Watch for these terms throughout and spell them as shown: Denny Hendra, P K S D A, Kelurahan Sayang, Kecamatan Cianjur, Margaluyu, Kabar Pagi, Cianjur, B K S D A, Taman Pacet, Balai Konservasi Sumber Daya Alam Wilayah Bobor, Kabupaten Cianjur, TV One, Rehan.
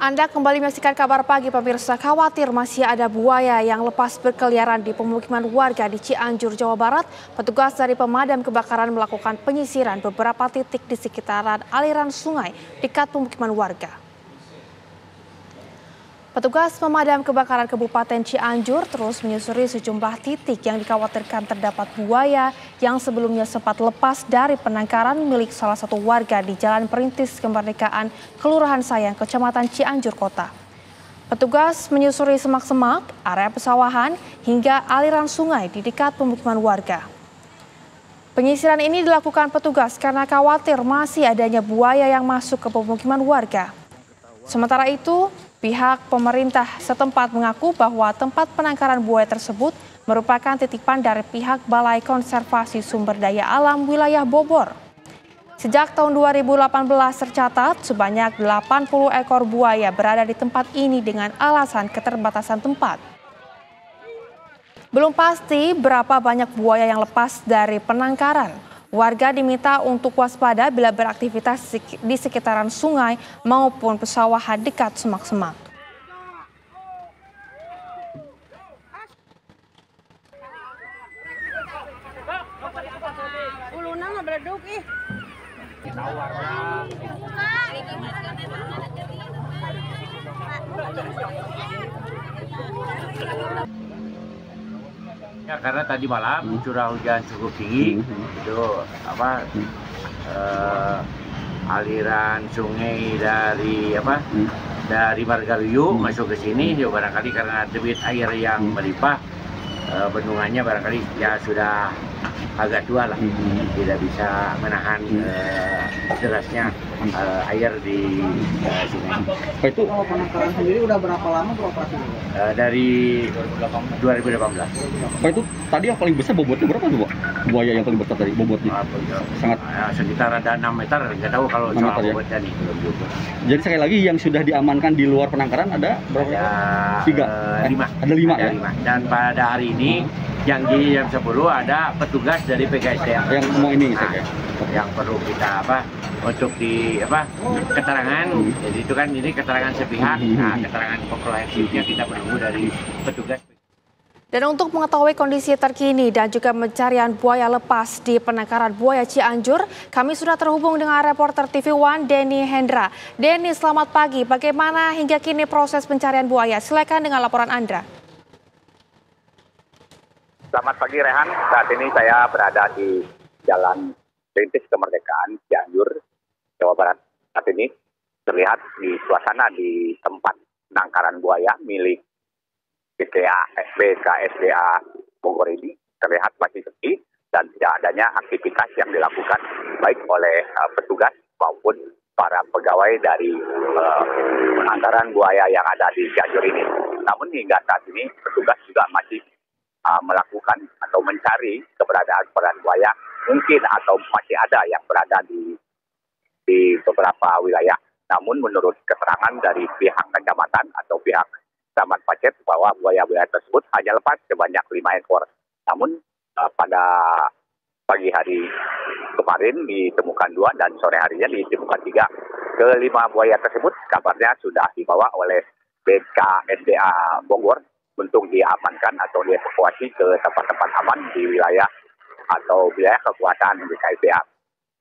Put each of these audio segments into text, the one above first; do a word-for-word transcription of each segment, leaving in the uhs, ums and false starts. Anda kembali menyaksikan Kabar Pagi pemirsa. Khawatir masih ada buaya yang lepas berkeliaran di pemukiman warga di Cianjur, Jawa Barat. Petugas dari pemadam kebakaran melakukan penyisiran beberapa titik di sekitaran aliran sungai dekat pemukiman warga. Petugas pemadam kebakaran Kabupaten Cianjur terus menyusuri sejumlah titik yang dikhawatirkan terdapat buaya yang sebelumnya sempat lepas dari penangkaran milik salah satu warga di Jalan Perintis Kemerdekaan, Kelurahan Sayang, Kecamatan Cianjur Kota. Petugas menyusuri semak-semak, area pesawahan, hingga aliran sungai di dekat pemukiman warga. Penyisiran ini dilakukan petugas karena khawatir masih adanya buaya yang masuk ke pemukiman warga. Sementara itu, pihak pemerintah setempat mengaku bahwa tempat penangkaran buaya tersebut merupakan titipan dari pihak Balai Konservasi Sumber Daya Alam Wilayah Bobor. Sejak tahun dua ribu delapan belas tercatat sebanyak delapan puluh ekor buaya berada di tempat ini dengan alasan keterbatasan tempat. Belum pasti berapa banyak buaya yang lepas dari penangkaran. Warga diminta untuk waspada bila beraktivitas di sekitaran sungai maupun pesawahan dekat semak-semak. Ya, karena tadi malam curah hujan cukup tinggi, itu apa eh, aliran sungai dari apa dari Margaluyu masuk ke sini, ya barangkali karena debit air yang melimpah, eh, bendungannya barangkali ya sudah agak tua lah, tidak bisa menahan eh, derasnya eh, air di eh, sungai. Itu kalau penangkaran sendiri udah berapa lama beroperasi? Uh, dari dua ribu delapan belas. Pak, itu tadi yang paling besar bobotnya berapa tuh, Pak? Buaya yang paling besar tadi bobotnya? Nah, sangat nah, sekitar ada enam meter, nggak tahu kalau soal meter, bobotnya ya? Nih, belum juga. Jadi sekali lagi yang sudah diamankan di luar penangkaran ada berapa? Ada tiga, uh, lima. Eh, ada lima ada ya? Lima. Dan pada hari ini yang di jam sepuluh ada petugas dari P K S D A yang mau ini nah, saya yang perlu kita apa untuk di apa keterangan, jadi itu kan ini keterangan sepihak, nah, keterangan komprehensifnya kita menunggu dari petugas. Dan untuk mengetahui kondisi terkini dan juga pencarian buaya lepas di penangkaran buaya Cianjur, kami sudah terhubung dengan reporter T V One, Denny Hendra. Denny, selamat pagi. Bagaimana hingga kini proses pencarian buaya? Silakan dengan laporan Anda. Selamat pagi Rehan, saat ini saya berada di Jalan Perintis Kemerdekaan, Cianjur, Jawa Barat. Saat ini terlihat di suasana di tempat penangkaran buaya milik P K S D A Bogor ini terlihat masih sepi dan tidak adanya aktivitas yang dilakukan baik oleh uh, petugas maupun para pegawai dari uh, penangkaran buaya yang ada di Cianjur ini. Namun hingga saat ini petugas juga masih melakukan atau mencari keberadaan peran buaya mungkin atau masih ada yang berada di di beberapa wilayah. Namun menurut keterangan dari pihak kecamatan atau pihak Taman Pacet bahwa buaya-buaya tersebut hanya lepas sebanyak lima ekor. Namun uh, pada pagi hari kemarin ditemukan dua dan sore harinya ditemukan tiga. Kelima buaya tersebut kabarnya sudah dibawa oleh P K S D A Bogor untuk diamankan atau dievakuasi ke tempat-tempat aman di wilayah atau wilayah kekuasaan B K S D A.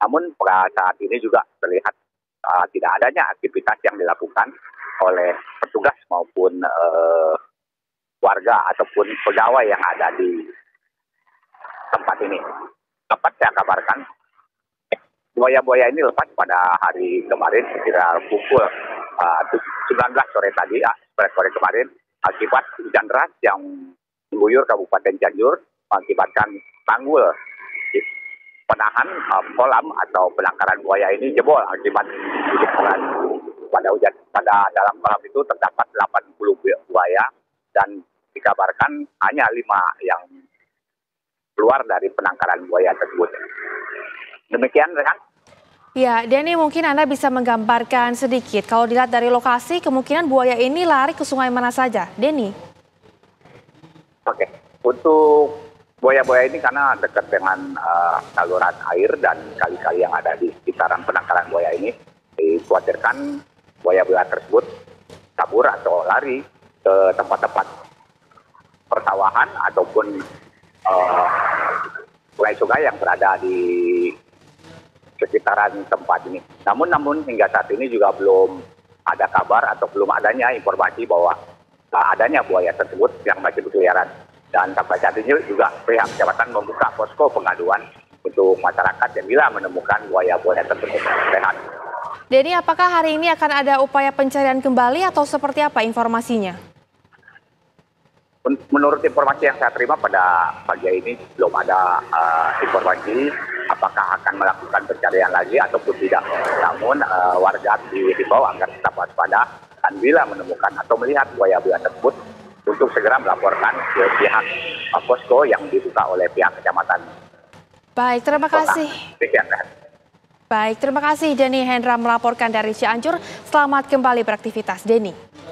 Namun pada saat ini juga terlihat uh, tidak adanya aktivitas yang dilakukan oleh petugas maupun uh, warga ataupun pegawai yang ada di tempat ini. Dapat saya kabarkan, buaya-buaya ini lepas pada hari kemarin sekitar pukul uh, sembilan belas sore tadi, ya, sore kemarin, akibat hujan deras yang mengguyur Kabupaten Cianjur mengakibatkan tanggul penahan uh, kolam atau penangkaran buaya ini jebol akibat hujan. Pada hujan pada dalam kolam itu terdapat delapan puluh buaya dan dikabarkan hanya lima yang keluar dari penangkaran buaya tersebut. Demikian rekan. Ya, Denny, mungkin Anda bisa menggambarkan sedikit. Kalau dilihat dari lokasi, kemungkinan buaya ini lari ke sungai mana saja, Denny? Oke, untuk buaya-buaya ini karena dekat dengan uh, saluran air dan kali-kali yang ada di sekitaran penangkaran buaya ini, dikhawatirkan buaya-buaya tersebut kabur atau lari ke tempat-tempat persawahan ataupun uh, sungai-sungai yang berada di sekitaran tempat ini. Namun, namun hingga saat ini juga belum ada kabar atau belum adanya informasi bahwa adanya buaya tersebut yang masih berkeliaran. Dan sampai saat ini juga pihak kecamatan membuka posko pengaduan untuk masyarakat yang bila menemukan buaya-buaya tersebut. Rehan. Denny, apakah hari ini akan ada upaya pencarian kembali atau seperti apa informasinya? Menurut informasi yang saya terima pada pagi ini belum ada uh, informasi apakah akan melakukan pencarian lagi ataupun tidak. Namun uh, warga dihimbau agar tetap waspada dan bila menemukan atau melihat buaya-buaya tersebut untuk segera melaporkan ke pihak posko yang dibuka oleh pihak kecamatan. Baik, terima kasih. Baik, terima kasih Denny Hendra melaporkan dari Cianjur. Selamat kembali beraktivitas, Denny.